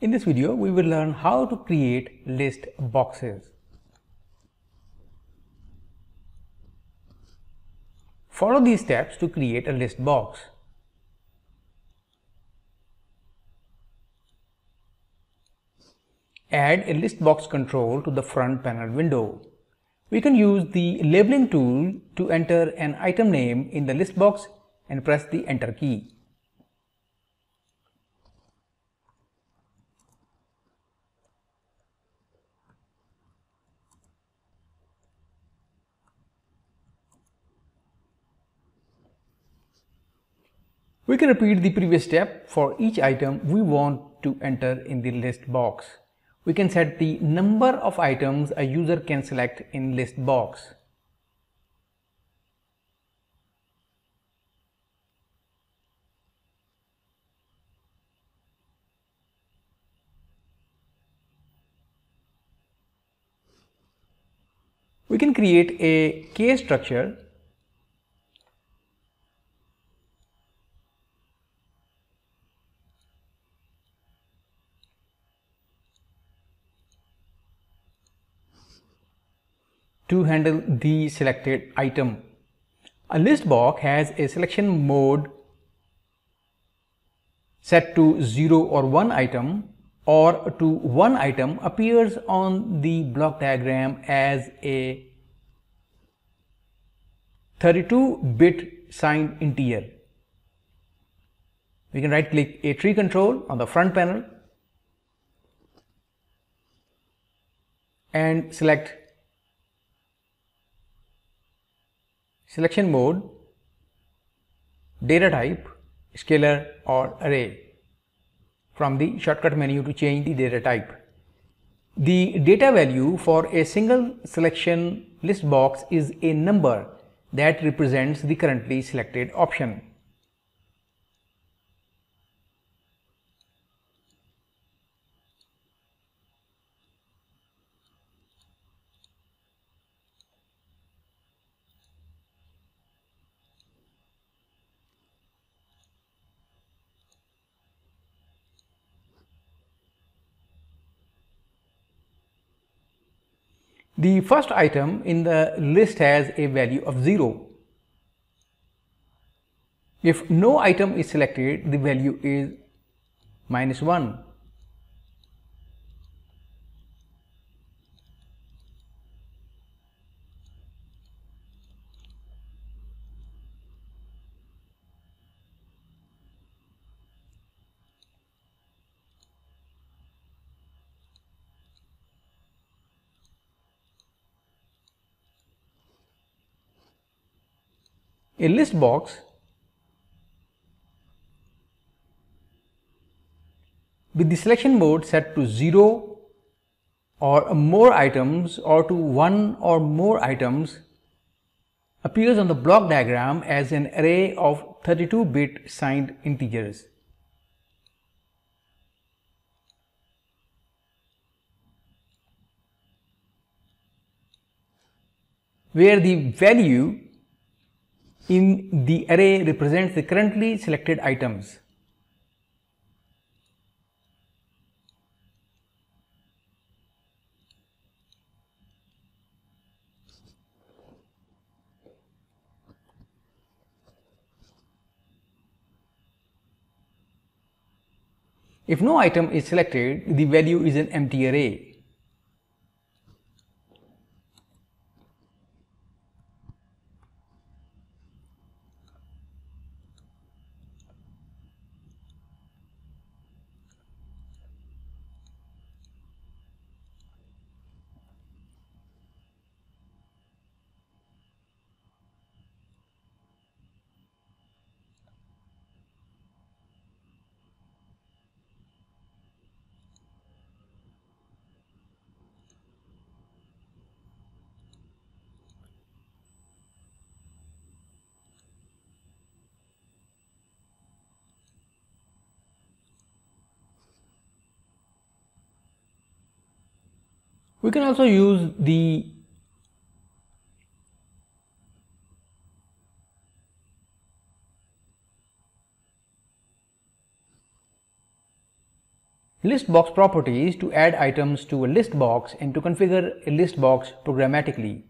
In this video, we will learn how to create list boxes. Follow these steps to create a list box. Add a list box control to the front panel window. We can use the labeling tool to enter an item name in the list box and press the enter key. We can repeat the previous step for each item we want to enter in the list box. We can set the number of items a user can select in list box. We can create a case structure to handle the selected item. A list box has a selection mode set to 0 or 1 item, or to 1 item appears on the block diagram as a 32-bit signed integer. We can right click a tree control on the front panel and select selection mode, data type, scalar or array from the shortcut menu to change the data type. The data value for a single selection list box is a number that represents the currently selected option. The first item in the list has a value of 0. If no item is selected, the value is -1. A list box with the selection mode set to 0 or more items, or to 1 or more items, appears on the block diagram as an array of 32-bit signed integers. Where the value in the array represents the currently selected items. If no item is selected, the value is an empty array. We can also use the list box properties to add items to a list box and to configure a list box programmatically.